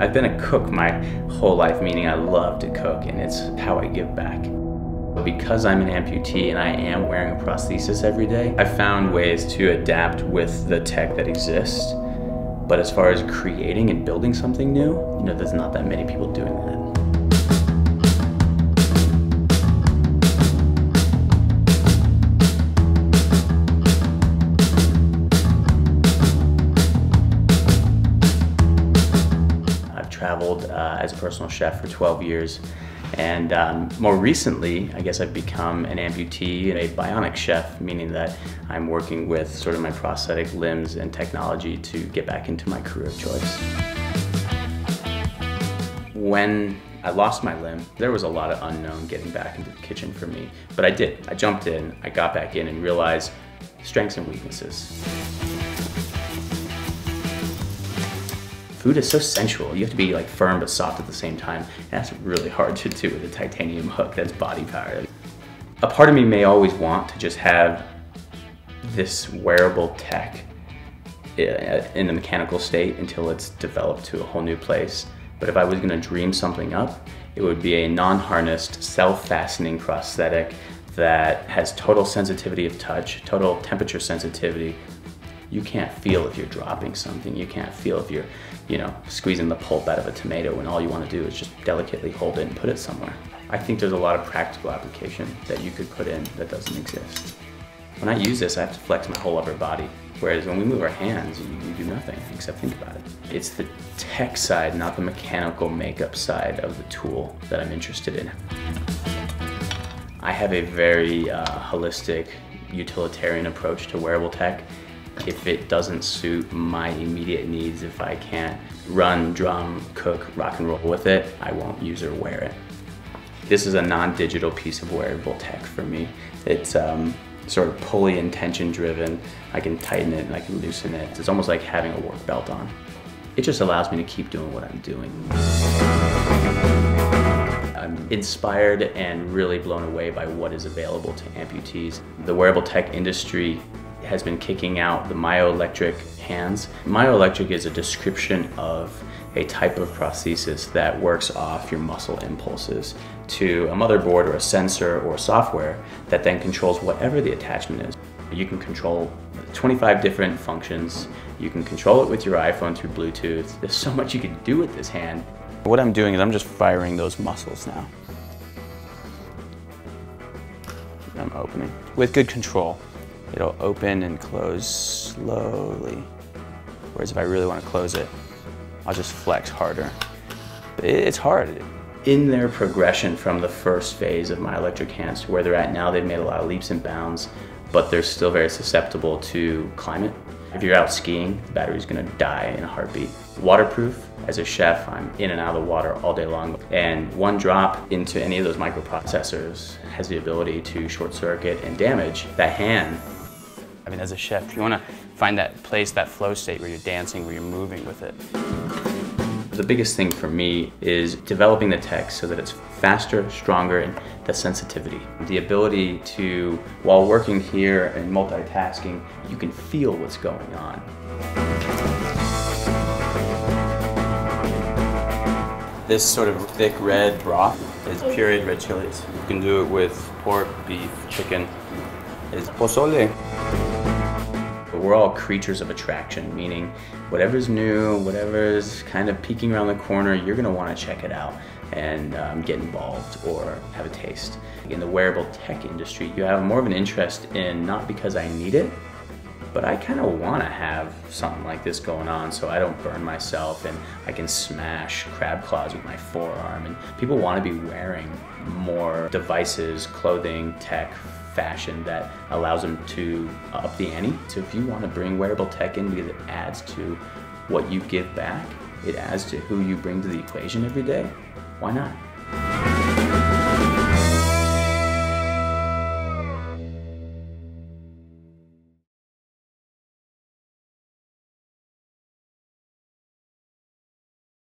I've been a cook my whole life, meaning I love to cook, and it's how I give back. Because I'm an amputee and I am wearing a prosthesis every day, I found ways to adapt with the tech that exists. But as far as creating and building something new, you know, there's not that many people doing that. Traveled as a personal chef for 12 years, and more recently, I guess I've become an amputee and a bionic chef, meaning that I'm working with sort of my prosthetic limbs and technology to get back into my career of choice. When I lost my limb, there was a lot of unknown getting back into the kitchen for me, but I did. I jumped in, I got back in and realized strengths and weaknesses. Food is so sensual. You have to be like firm but soft at the same time. And that's really hard to do with a titanium hook that's body powered. A part of me may always want to just have this wearable tech in the mechanical state until it's developed to a whole new place. But if I was gonna dream something up, it would be a non-harnessed, self-fastening prosthetic that has total sensitivity of touch, total temperature sensitivity. You can't feel if you're dropping something. You can't feel if you're, you know, squeezing the pulp out of a tomato when all you want to do is just delicately hold it and put it somewhere. I think there's a lot of practical application that you could put in that doesn't exist. When I use this, I have to flex my whole upper body, whereas when we move our hands, you do nothing except think about it. It's the tech side, not the mechanical makeup side of the tool that I'm interested in. I have a very holistic, utilitarian approach to wearable tech. If it doesn't suit my immediate needs, if I can't run, drum, cook, rock and roll with it, I won't use or wear it. This is a non-digital piece of wearable tech for me. It's sort of pulley and tension driven. I can tighten it and I can loosen it. It's almost like having a work belt on. It just allows me to keep doing what I'm doing. I'm inspired and really blown away by what is available to amputees. The wearable tech industry has been kicking out the myoelectric hands. Myoelectric is a description of a type of prosthesis that works off your muscle impulses to a motherboard or a sensor or software that then controls whatever the attachment is. You can control 25 different functions. You can control it with your iPhone through Bluetooth. There's so much you can do with this hand. What I'm doing is I'm just firing those muscles now. I'm opening with good control. It'll open and close slowly. Whereas if I really want to close it, I'll just flex harder. But it's hard. In their progression from the first phase of myoelectric hands to where they're at now, they've made a lot of leaps and bounds, but they're still very susceptible to climate. If you're out skiing, the battery's going to die in a heartbeat. Waterproof. As a chef, I'm in and out of the water all day long. And one drop into any of those microprocessors has the ability to short circuit and damage that hand. I mean, as a chef, you want to find that place, that flow state where you're dancing, where you're moving with it. The biggest thing for me is developing the tech so that it's faster, stronger, and the sensitivity. The ability to, while working here and multitasking, you can feel what's going on. This sort of thick red broth is pureed red chilies. You can do it with pork, beef, chicken. It's pozole. We're all creatures of attraction, meaning whatever's new, whatever's kind of peeking around the corner, you're going to want to check it out and get involved or have a taste. In the wearable tech industry, you have more of an interest in not because I need it, but I kind of want to have something like this going on so I don't burn myself and I can smash crab claws with my forearm. And people want to be wearing more devices, clothing, tech, fashion that allows them to up the ante. So if you want to bring wearable tech in because it adds to what you give back, it adds to who you bring to the equation every day, why not?